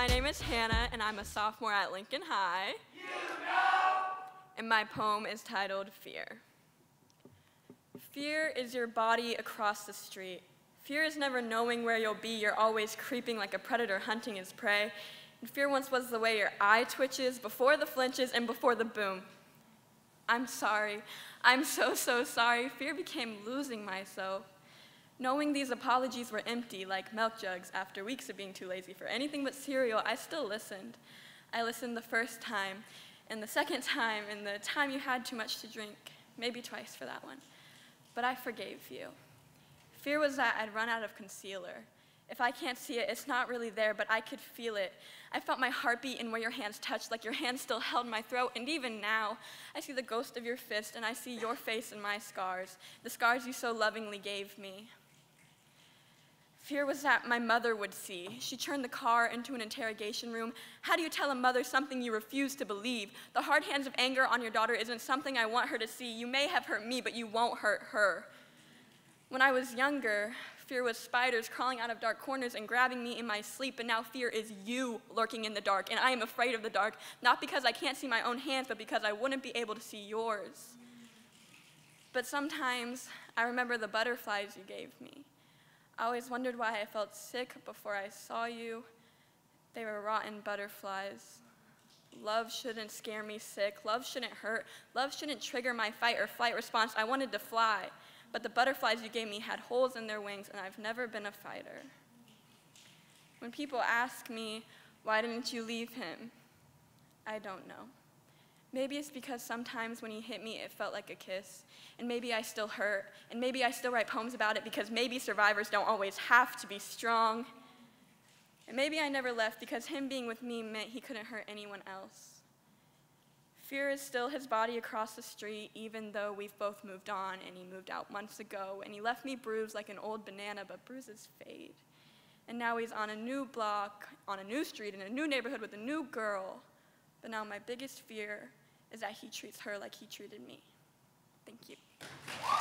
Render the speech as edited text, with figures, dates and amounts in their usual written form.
My name is Hannah, and I'm a sophomore at Lincoln High. You know! And my poem is titled Fear. Fear is your body across the street. Fear is never knowing where you'll be. You're always creeping like a predator hunting his prey. And fear once was the way your eye twitches before the flinches and before the boom. I'm sorry. I'm so, so sorry. Fear became losing myself. Knowing these apologies were empty, like milk jugs, after weeks of being too lazy for anything but cereal, I still listened. I listened the first time, and the second time, and the time you had too much to drink, maybe twice for that one. But I forgave you. Fear was that I'd run out of concealer. If I can't see it, it's not really there, but I could feel it. I felt my heartbeat and where your hands touched, like your hands still held my throat, and even now, I see the ghost of your fist, and I see your face and my scars, the scars you so lovingly gave me. Fear was that my mother would see. She turned the car into an interrogation room. How do you tell a mother something you refuse to believe? The hard hands of anger on your daughter isn't something I want her to see. You may have hurt me, but you won't hurt her. When I was younger, fear was spiders crawling out of dark corners and grabbing me in my sleep, and now fear is you lurking in the dark, and I am afraid of the dark, not because I can't see my own hands, but because I wouldn't be able to see yours. But sometimes I remember the butterflies you gave me. I always wondered why I felt sick before I saw you. They were rotten butterflies. Love shouldn't scare me sick. Love shouldn't hurt. Love shouldn't trigger my fight or flight response. I wanted to fly, but the butterflies you gave me had holes in their wings, and I've never been a fighter. When people ask me, why didn't you leave him? I don't know. Maybe it's because sometimes when he hit me, it felt like a kiss, and maybe I still hurt, and maybe I still write poems about it because maybe survivors don't always have to be strong, and maybe I never left because him being with me meant he couldn't hurt anyone else. Fear is still his body across the street, even though we've both moved on, and he moved out months ago, and he left me bruised like an old banana, but bruises fade, and now he's on a new block, on a new street, in a new neighborhood with a new girl, but now my biggest fear is that he treats her like he treated me. Thank you.